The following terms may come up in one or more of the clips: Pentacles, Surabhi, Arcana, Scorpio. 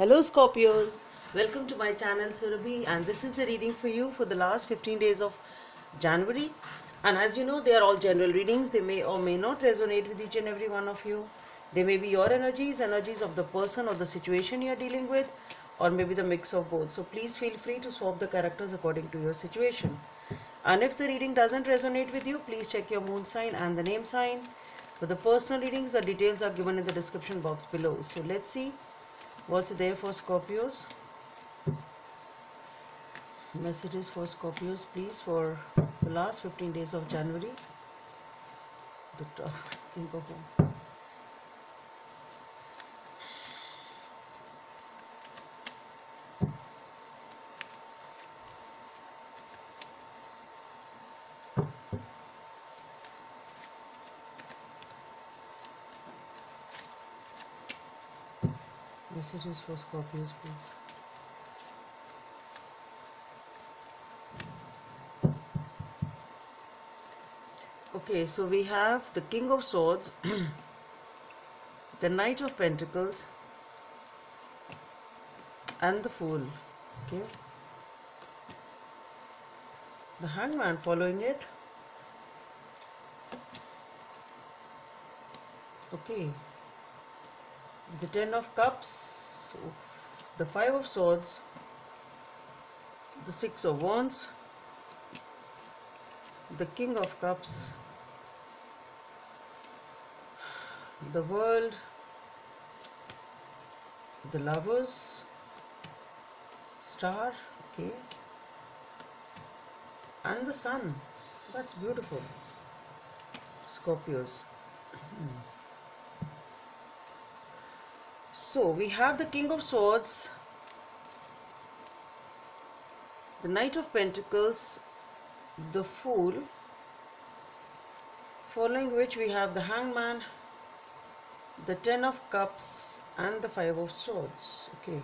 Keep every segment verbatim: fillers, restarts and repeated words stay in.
Hello Scorpios, welcome to my channel Surabhi, and this is the reading for you for the last fifteen days of January. And as you know, they are all general readings. They may or may not resonate with each and every one of you. They may be your energies, energies of the person or the situation you are dealing with, or maybe the mix of both. So please feel free to swap the characters according to your situation. And if the reading doesn't resonate with you, please check your moon sign and the name sign. For the personal readings, the details are given in the description box below. So let's see what's there for Scorpios. Messages for Scorpios, please, for the last fifteen days of January. But uh, think of one. Messages for Scorpios, please. Okay, so we have the King of Swords, the Knight of Pentacles, and the Fool. Okay, the Hangman following it. Okay. The Ten of Cups, the Five of Swords, the Six of Wands, the King of Cups, the World, the Lovers, Star, okay, and the Sun. That's beautiful, Scorpios. Hmm. So we have the King of Swords, the Knight of Pentacles, the Fool, following which we have the Hangman, the Ten of Cups, and the Five of Swords. Okay.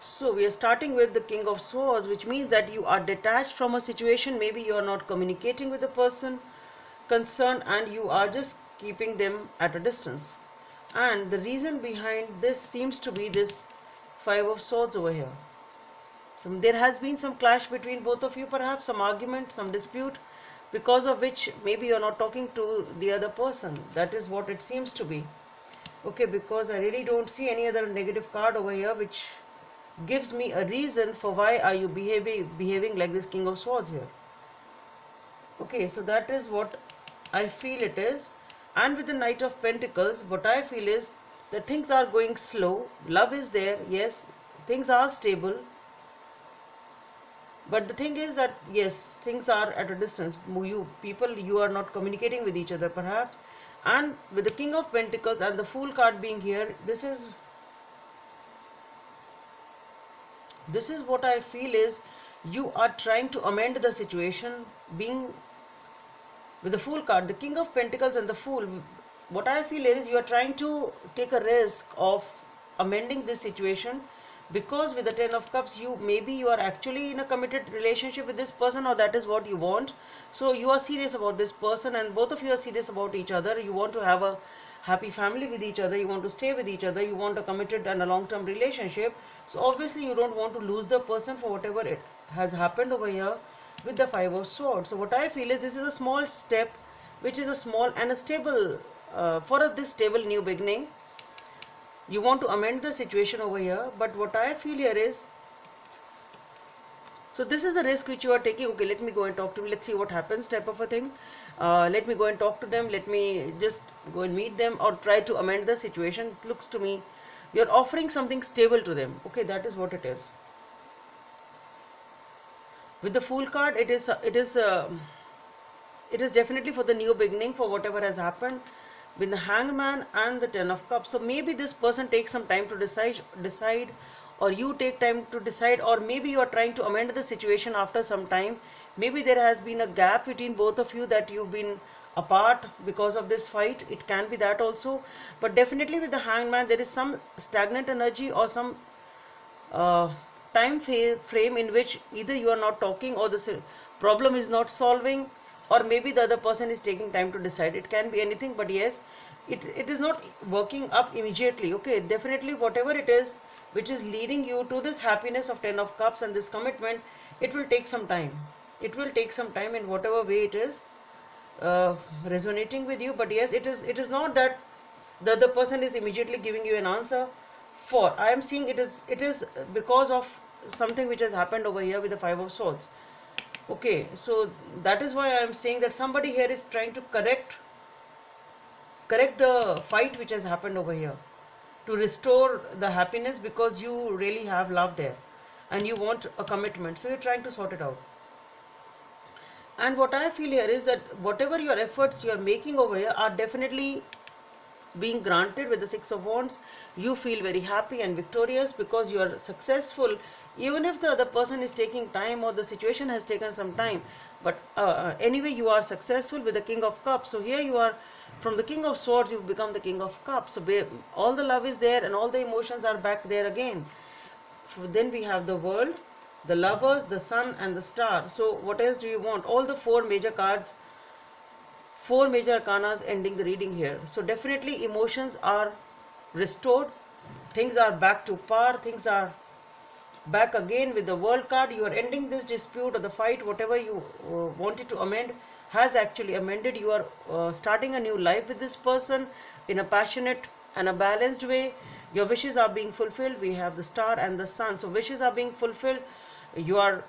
So we are starting with the King of Swords, which means that you are detached from a situation. Maybe you are not communicating with the person concerned, and you are just keeping them at a distance. And the reason behind this seems to be this Five of Swords over here. So there has been some clash between both of you, perhaps some argument, some dispute, because of which maybe you are not talking to the other person. That is what it seems to be. Okay, because I really don't see any other negative card over here, which gives me a reason for why are you behaving behaving like this King of Swords here. Okay, so that is what I feel it is. And with the Knight of Pentacles, what I feel is that things are going slow. Love is there, yes, things are stable, but the thing is that yes, things are at a distance. You people, you are not communicating with each other perhaps. And with the King of Pentacles and the Fool card being here, this is This is what I feel is you are trying to amend the situation, being with the Fool card, the King of Pentacles and the Fool. What I feel is you are trying to take a risk of amending this situation, because with the Ten of Cups, you maybe you are actually in a committed relationship with this person, or that is what you want. So you are serious about this person, and both of you are serious about each other. You want to have a happy family with each other, you want to stay with each other, you want a committed and a long-term relationship. So obviously you don't want to lose the person for whatever it has happened over here with the Five of Swords. So what I feel is this is a small step, which is a small and a stable, uh, for a, this stable new beginning. You want to amend the situation over here, but what I feel here is, so this is the risk which you are taking. Okay, let me go and talk to them. Let's see what happens, type of a thing. Uh, let me go and talk to them. Let me just go and meet them, or try to amend the situation. It looks to me you're offering something stable to them. Okay, that is what it is. With the Fool card, it is it is uh, it is definitely for the new beginning, for whatever has happened with the Hangman and the Ten of Cups. So maybe this person takes some time to decide decide. Or you take time to decide, or maybe you are trying to amend the situation after some time. Maybe there has been a gap between both of you that you've been apart because of this fight. It can be that also. But definitely with the Hangman, there is some stagnant energy or some uh, time frame in which either you are not talking or the problem is not solving, or maybe the other person is taking time to decide. It can be anything, but yes, it, it is not working up immediately. Okay, definitely whatever it is which is leading you to this happiness of Ten of Cups and this commitment, it will take some time. It will take some time in whatever way it is uh, resonating with you. But yes, it is, it is not that the other person is immediately giving you an answer. For I am seeing it is, it is because of something which has happened over here with the Five of Swords. Okay, so that is why I am saying that somebody here is trying to correct correct the fight which has happened over here, to restore the happiness, because you really have love there and you want a commitment, so you're trying to sort it out. And what I feel here is that whatever your efforts you are making over here are definitely being granted. With the Six of Wands, you feel very happy and victorious because you are successful, even if the other person is taking time or the situation has taken some time, but uh, anyway you are successful. With the King of Cups, so here you are, from the King of Swords you've become the King of Cups, so babe, all the love is there and all the emotions are back there again. So then we have the World, the Lovers, the Sun and the Star. So what else do you want? All the four major cards, four major arcanas ending the reading here. So definitely emotions are restored, things are back to par, things are back again. With the World card, you are ending this dispute or the fight, whatever you uh, wanted to amend has actually amended. You are uh, starting a new life with this person in a passionate and a balanced way. Your wishes are being fulfilled. We have the Star and the Sun, so wishes are being fulfilled. You are,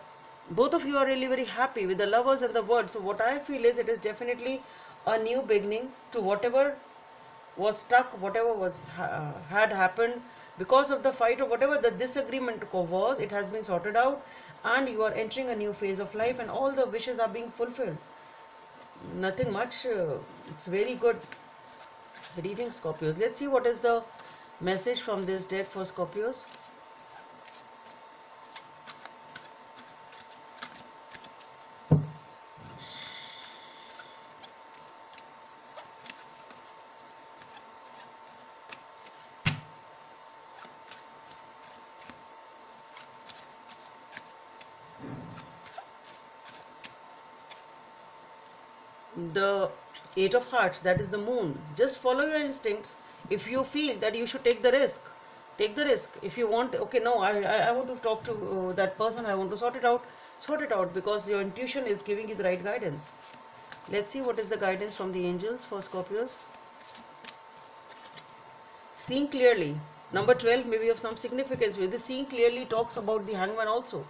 both of you are really very happy. With the Lovers and the World, so what I feel is it is definitely a new beginning to whatever was stuck, whatever was uh, had happened because of the fight or whatever the disagreement was. It has been sorted out and you are entering a new phase of life and all the wishes are being fulfilled. Nothing much. Uh, it's very good reading, Scorpios. Let's see what is the message from this deck for Scorpios. The Eight of Hearts, that is the Moon. Just follow your instincts. If you feel that you should take the risk, take the risk. If you want, okay, no, I, I, I want to talk to uh, that person, I want to sort it out, sort it out, because your intuition is giving you the right guidance. Let's see what is the guidance from the angels for Scorpios. Seeing clearly, number twelve may be of some significance. With the seeing clearly talks about the Hangman also.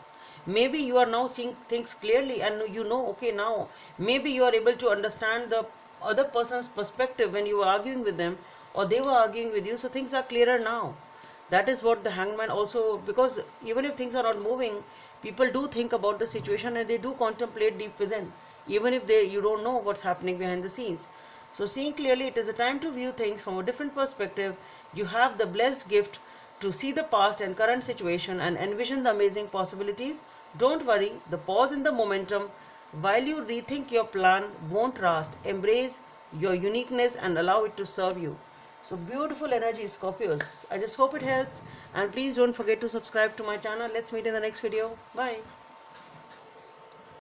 Maybe you are now seeing things clearly and you know, okay, now maybe you are able to understand the other person's perspective when you were arguing with them or they were arguing with you, so things are clearer now. That is what the Hangman also, because even if things are not moving, people do think about the situation and they do contemplate deep within, even if they you don't know what's happening behind the scenes. So seeing clearly, it is a time to view things from a different perspective. You have the blessed gift to see the past and current situation and envision the amazing possibilities. Don't worry, the pause in the momentum while you rethink your plan won't rust. Embrace your uniqueness and allow it to serve you. So beautiful energy, Scorpios. I just hope it helps, and please don't forget to subscribe to my channel. Let's meet in the next video. Bye.